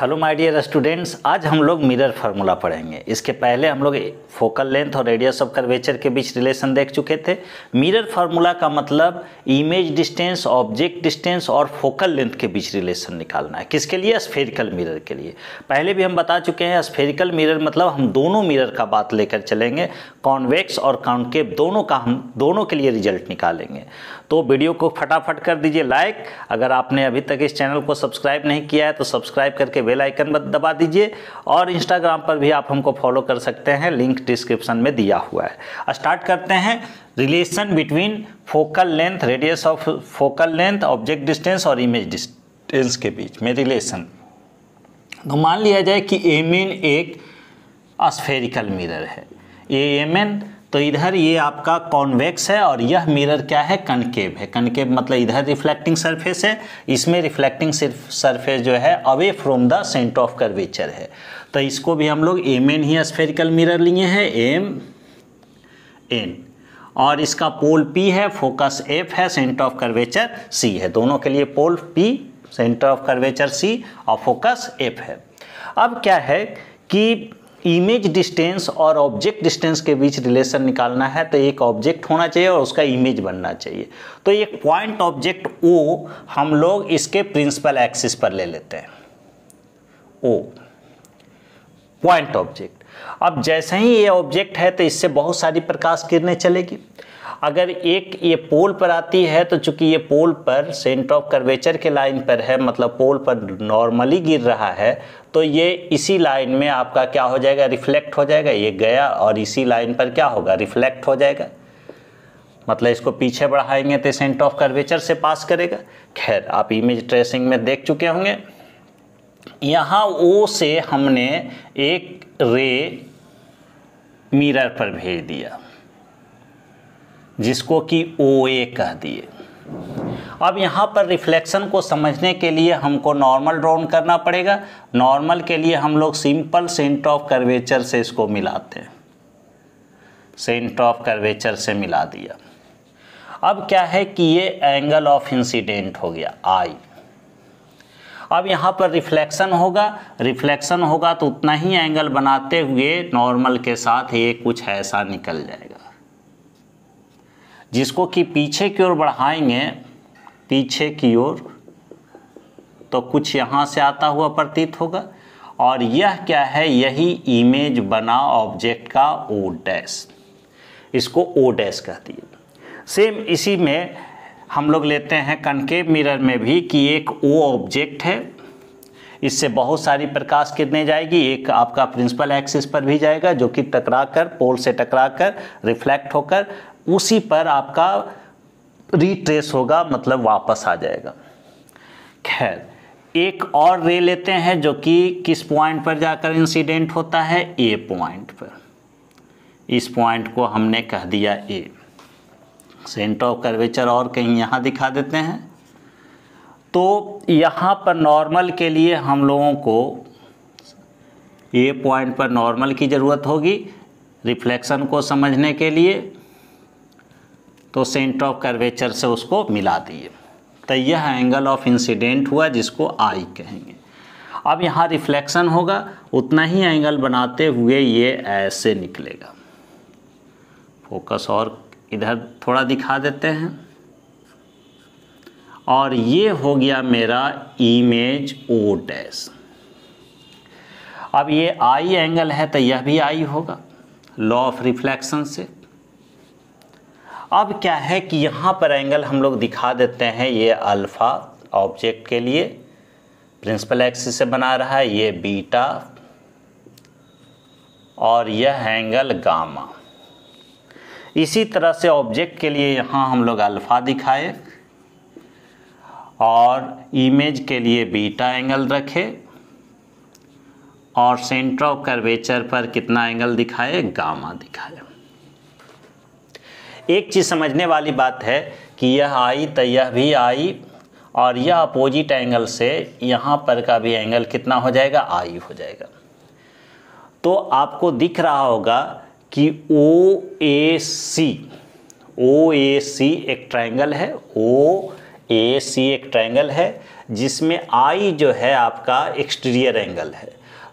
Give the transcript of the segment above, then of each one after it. Hello my dear students, आज हम लोग मिरर फार्मूला पढ़ेंगे। इसके पहले हम लोग फोकल लेंथ और रेडियस ऑफ कर्वेचर के बीच रिलेशन देख चुके थे। मिरर फार्मूला का मतलब इमेज डिस्टेंस, ऑब्जेक्ट डिस्टेंस और फोकल लेंथ के बीच रिलेशन निकालना है। किसके लिए? स्फेरिकल मिरर के लिए। पहले भी हम बता चुके हैं स्फेरिकल मिरर मतलब हम दोनों मिरर का बात लेकर चलेंगे, कॉन्वेक्स और कॉन्केव दोनों का हम दोनों के लिए रिजल्ट निकालेंगे। तो वीडियो को फटाफट कर दीजिए लाइक। अगर आपने अभी तक इस चैनल को सब्सक्राइब नहीं किया है तो सब्सक्राइब करके बेल आइकन दबा दीजिए और इंस्टाग्राम पर भी आप हमको फॉलो कर सकते हैं, लिंक डिस्क्रिप्शन में दिया हुआ है। स्टार्ट करते हैं relation between focal length, radius of focal length, object distance और इमेज डिस्टेंस के बीच में रिलेशन। तो मान लिया जाए कि एमएन एक स्फेरिकल मिरर है, ये एमएन, तो इधर ये आपका कॉन्वेक्स है और यह मिरर क्या है? कनकेव है। कनकेव मतलब इधर रिफ्लेक्टिंग सरफेस है, इसमें रिफ्लेक्टिंग सरफेस जो है away from the centre of curvature है। तो इसको भी हम लोग एम एन ही स्फेरिकल मिरर लिए हैं, एम एन, और इसका पोल पी है, फोकस एफ है, सेंटर ऑफ कर्वेचर सी है। दोनों के लिए pole P, centre of curvature C और फोकस एफ है। अब क्या है कि इमेज डिस्टेंस और ऑब्जेक्ट डिस्टेंस के बीच रिलेशन निकालना है, तो एक ऑब्जेक्ट होना चाहिए और उसका इमेज बनना चाहिए। तो एक पॉइंट ऑब्जेक्ट ओ हम लोग इसके प्रिंसिपल एक्सिस पर ले लेते हैं, ओ पॉइंट ऑब्जेक्ट। अब जैसे ही ये ऑब्जेक्ट है तो इससे बहुत सारी प्रकाश किरणें चलेगी। अगर एक ये पोल पर आती है तो चूंकि ये पोल पर सेंटर ऑफ कर्वेचर के लाइन पर है, मतलब पोल पर नॉर्मली गिर रहा है, तो ये इसी लाइन में आपका क्या हो जाएगा? रिफ्लेक्ट हो जाएगा। ये गया और इसी लाइन पर क्या होगा? रिफ्लेक्ट हो जाएगा। मतलब इसको पीछे बढ़ाएंगे तो सेंटर ऑफ कर्वेचर से पास करेगा। खैर, आप इमेज ट्रेसिंग में देख चुके होंगे। यहाँ ओ से हमने एक रे मिरर पर भेज दिया जिसको कि OA कह दिए। अब यहाँ पर रिफ्लेक्शन को समझने के लिए हमको नॉर्मल ड्रॉन करना पड़ेगा। नॉर्मल के लिए हम लोग सिंपल सेंटर ऑफ कर्वेचर से इसको मिलाते हैं, सेंटर ऑफ कर्वेचर से मिला दिया। अब क्या है कि ये एंगल ऑफ इंसिडेंट हो गया आई। अब यहाँ पर रिफ्लेक्शन होगा, रिफ्लेक्शन होगा तो उतना ही एंगल बनाते हुए नॉर्मल के साथ ये कुछ ऐसा निकल जाएगा, जिसको कि पीछे की ओर बढ़ाएंगे, पीछे की ओर, तो कुछ यहाँ से आता हुआ प्रतीत होगा। और यह क्या है? यही इमेज बना ऑब्जेक्ट का ओ डैश, इसको ओ डैश कहती है। सेम इसी में हम लोग लेते हैं कनकेव मिरर में भी कि एक ओ ऑब्जेक्ट है, इससे बहुत सारी प्रकाश किरणें जाएगी, एक आपका प्रिंसिपल एक्सिस पर भी जाएगा जो कि टकराकर, पोल से टकराकर रिफ्लेक्ट होकर उसी पर आपका रिट्रेस होगा, मतलब वापस आ जाएगा। खैर, एक और रे लेते हैं जो कि किस पॉइंट पर जाकर इंसिडेंट होता है? ए पॉइंट पर। इस पॉइंट को हमने कह दिया ए। सेंटर ऑफ कर्वेचर और कहीं यहाँ दिखा देते हैं। तो यहाँ पर नॉर्मल के लिए हम लोगों को ए पॉइंट पर नॉर्मल की ज़रूरत होगी रिफ्लेक्शन को समझने के लिए, तो सेंटर ऑफ कर्वेचर से उसको मिला दिए। तो यह एंगल ऑफ इंसिडेंट हुआ जिसको आई कहेंगे। अब यहाँ रिफ्लेक्शन होगा, उतना ही एंगल बनाते हुए ये ऐसे निकलेगा। फोकस और इधर थोड़ा दिखा देते हैं, और ये हो गया मेरा इमेज ओ डैश। अब ये आई एंगल है तो यह भी आई होगा, लॉ ऑफ रिफ्लेक्शन से। अब क्या है कि यहाँ पर एंगल हम लोग दिखा देते हैं, ये अल्फ़ा ऑब्जेक्ट के लिए प्रिंसिपल एक्सिस से बना रहा है, ये बीटा और यह एंगल गामा। इसी तरह से ऑब्जेक्ट के लिए यहाँ हम लोग अल्फ़ा दिखाए और इमेज के लिए बीटा एंगल रखे और सेंटर ऑफ कर्वेचर पर कितना एंगल दिखाए? गामा दिखाए। एक चीज़ समझने वाली बात है कि यह आई तो यह भी आई, और यह अपोजिट एंगल से यहाँ पर का भी एंगल कितना हो जाएगा? आई हो जाएगा। तो आपको दिख रहा होगा कि ओ ए सी एक ट्रायंगल है, ओ ए सी एक ट्रायंगल है जिसमें आई जो है आपका एक्सटीरियर एंगल है।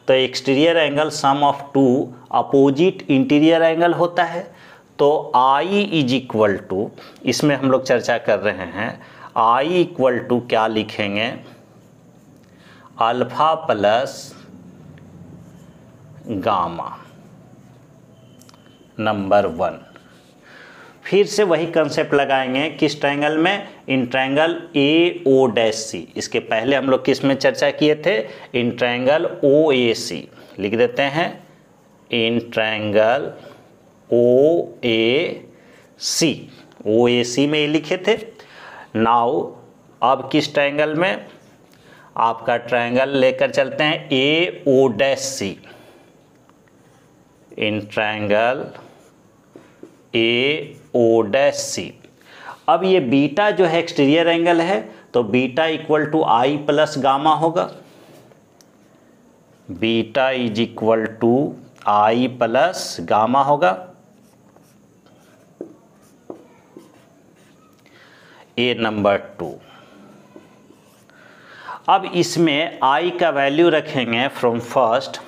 तो exterior angle sum of two opposite interior angle होता है। तो आई इज इक्वल टू, इसमें हम लोग चर्चा कर रहे हैं, आई इक्वल टू क्या लिखेंगे, alpha plus gamma number one. फिर से वही कंसेप्ट लगाएंगे किस ट्रायंगल में, इन ट्रायंगल ए ओ डैश सी। इसके पहले हम लोग किस में चर्चा किए थे, इन ट्रायंगल ओ ए सी। लिख देते हैं इन ट्रायंगल ओ ए सी, ओ ए सी में ये लिखे थे। नाउ अब किस ट्रायंगल में, आपका ट्रायंगल लेकर चलते हैं A O dash C. In triangle A O dash C. अब ये बीटा जो है एक्सटीरियर एंगल है, तो beta equal to I plus gamma होगा। Beta is equal to I plus gamma होगा। ए नंबर टू। अब इसमें आई का वैल्यू रखेंगे फ्रॉम फर्स्ट,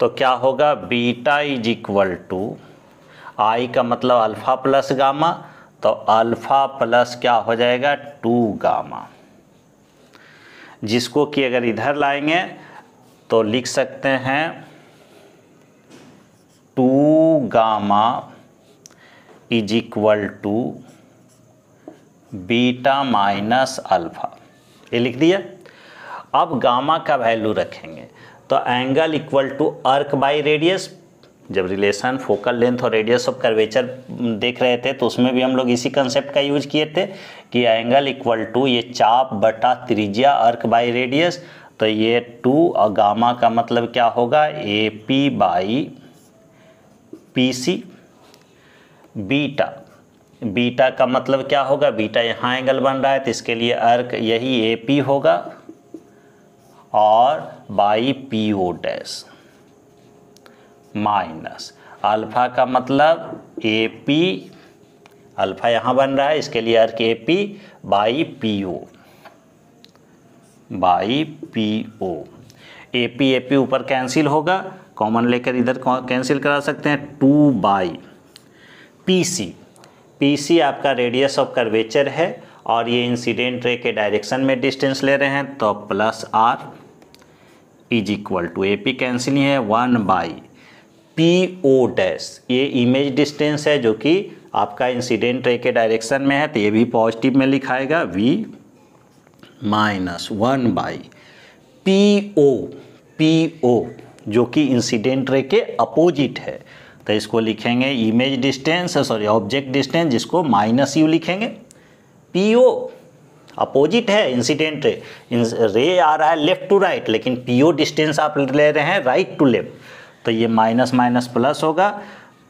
तो क्या होगा, beta is equal to, I का मतलब अल्फा प्लस गामा, तो अल्फा प्लस क्या हो जाएगा, टू गामा, जिसको कि अगर इधर लाएंगे तो लिख सकते हैं two gamma is equal to beta minus alpha, ये लिख दिया। अब गामा का वैल्यू रखेंगे, तो angle equal to arc by radius. जब रिलेशन फोकल लेंथ और रेडियस ऑफ कर्वेचर देख रहे थे तो उसमें भी हम लोग इसी कंसेप्ट का यूज किए थे कि एंगल इक्वल टू ये चाप बटा त्रिज्या आर्क बाय रेडियस। तो ये टू और गामा का मतलब क्या होगा, A P by P C. Beta, beta का मतलब क्या होगा, बीटा यहाँ एंगल बन रहा है तो इसके लिए आर्क यही ए पी होगा और by P O dash minus alpha का मतलब ए पी, अल्फा यहाँ बन रहा है इसके लिए arc A P by P O, by P O. A P ऊपर कैंसिल होगा, कॉमन लेकर इधर कैंसिल करा सकते हैं, two by P C. P C आपका रेडियस ऑफ कर्वेचर है और ये इंसिडेंट रे के डायरेक्शन में डिस्टेंस ले रहे हैं, तो plus R is equal to, A P cancel ही है, one by P O dash. ये इमेज डिस्टेंस है जो कि आपका इंसिडेंट रे के डायरेक्शन में है, तो ये भी पॉजिटिव में लिखाएगा, V minus one by P O, P O जो कि इंसिडेंट रे के अपोजिट है। तो इसको लिखेंगे image distance, sorry object distance, जिसको माइनस यू लिखेंगे। पीओ अपोजिट है इंसिडेंट रे, रे आ रहा है लेफ्ट टू राइट, लेकिन पीओ डिस्टेंस आप ले रहे हैं राइट टू लेफ्ट, तो ये माइनस माइनस प्लस होगा।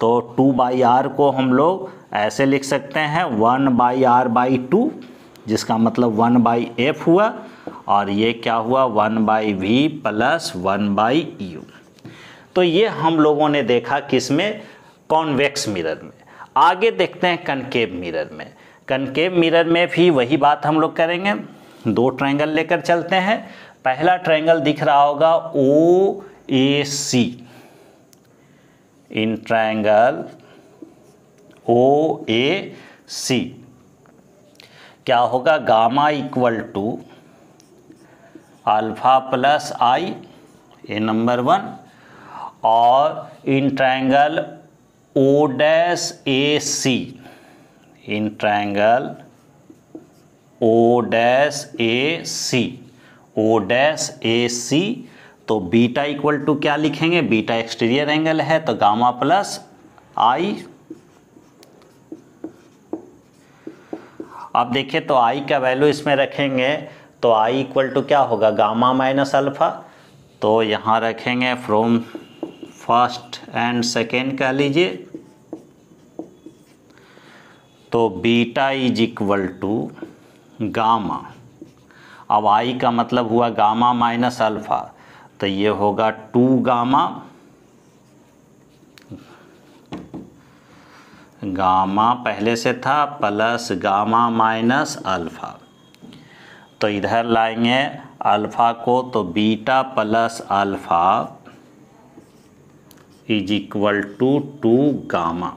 तो टू बाई आर को हम लोग ऐसे लिख सकते हैं, one by are by two, जिसका मतलब वन बाई एफ हुआ, और ये क्या हुआ, one by we plus one by U. तो ये हम लोगों ने देखा किसमें, कॉन्वेक्स मिरर में। आगे देखते हैं कनकेव मिरर में। कनकेव मिरर में भी वही बात हम लोग करेंगे। दो ट्रायंगल लेकर चलते हैं। पहला ट्रायंगल दिख रहा होगा ओ ए C. In triangle O A C क्या होगा, gamma equal to alpha plus I, A number one. और in triangle O dash A C, in triangle O dash A C, O dash A C. तो beta equal to क्या लिखेंगे, beta exterior angle है, तो gamma plus आई। अब देखिए तो आई का वैल्यू इसमें रखेंगे, तो आई इक्वल टू क्या होगा, गामा माइनस अल्फा। तो यहाँ रखेंगे फ्रॉम फर्स्ट एंड सेकेंड कह लीजिए, तो beta is equal to gamma. अब आई का मतलब हुआ गामा माइनस अल्फा, तो ये होगा टू गामा गामा पहले से था प्लस गामा माइनस अल्फ़ा। तो इधर लाएंगे अल्फ़ा को, तो beta plus alpha is equal to 2 gamma.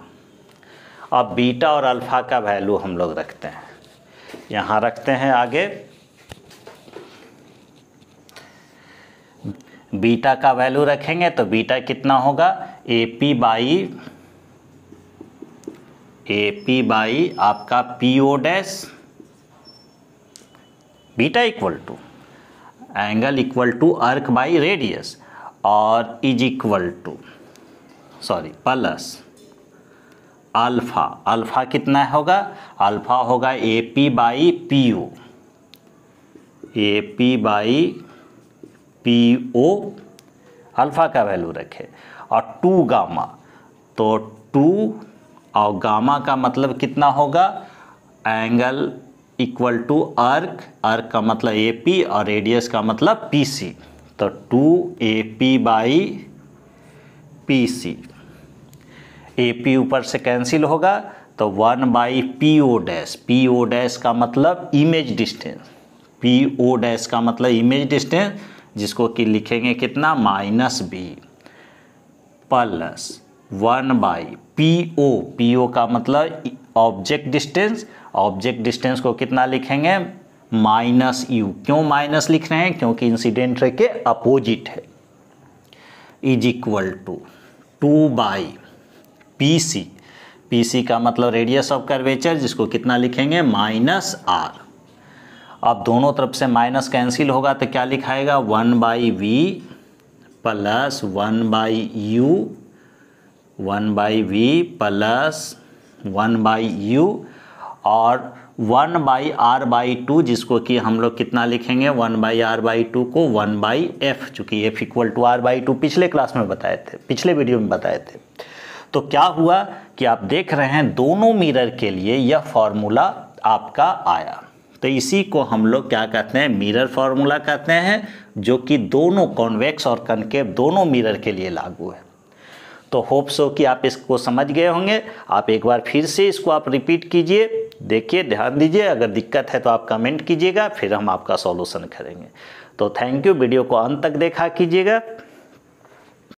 अब बीटा और अल्फ़ा का वैल्यू हम लोग रखते हैं, यहाँ रखते हैं। आगे बीटा का वैल्यू रखेंगे तो बीटा कितना होगा, ए पी बाई आपका P O dash beta equal to angle equal to arc by radius और is equal to plus alpha. Alpha कितना होगा, अल्फ़ा होगा A P by P O, A P by P O alpha का value रखे और 2 gamma. तो 2 और gamma का मतलब कितना होगा, एंगल इक्वल टू अर्क, अर्क का मतलब ए पी और रेडियस का मतलब पी सी। तो 2 A P by P C, A P ऊपर से कैंसिल होगा तो 1 by P O dash. P O dash का मतलब image distance, P O dash का मतलब इमेज डिस्टेंस, जिसको कि लिखेंगे कितना -b plus 1 by P O. P O का मतलब ऑब्जेक्ट डिस्टेंस, ऑब्जेक्ट डिस्टेंस को कितना लिखेंगे -u। क्यों माइनस लिख रहे हैं, क्योंकि इंसिडेंट रे के अपोजिट है। Is equal to 2 by P C. P C का मतलब रेडियस ऑफ कर्वेचर, जिसको कितना लिखेंगे -r। अब दोनों तरफ से माइनस कैंसिल होगा तो क्या लिखाएगा, 1 by we plus 1 by U, 1 by we plus 1 by you और 1 बाई आर बाई 2, जिसको कि हम लोग कितना लिखेंगे, 1 बाई आर बाई 2 को 1 बाई एफ, चूँकि F equal to are by 2 पिछले क्लास में बताए थे, पिछले वीडियो में बताए थे। तो क्या हुआ कि आप देख रहे हैं दोनों मिरर के लिए यह फॉर्मूला आपका आया। तो इसी को हम लोग क्या कहते हैं, मिरर फार्मूला कहते हैं, जो कि दोनों कॉन्वेक्स और कनकेव दोनों मिरर के लिए लागू है। तो होप सो कि आप इसको समझ गए होंगे। आप एक बार फिर से इसको आप रिपीट कीजिए, देखिए, ध्यान दीजिए, अगर दिक्कत है तो आप कमेंट कीजिएगा, फिर हम आपका सॉल्यूशन करेंगे। तो थैंक यू, वीडियो को अंत तक देखा कीजिएगा।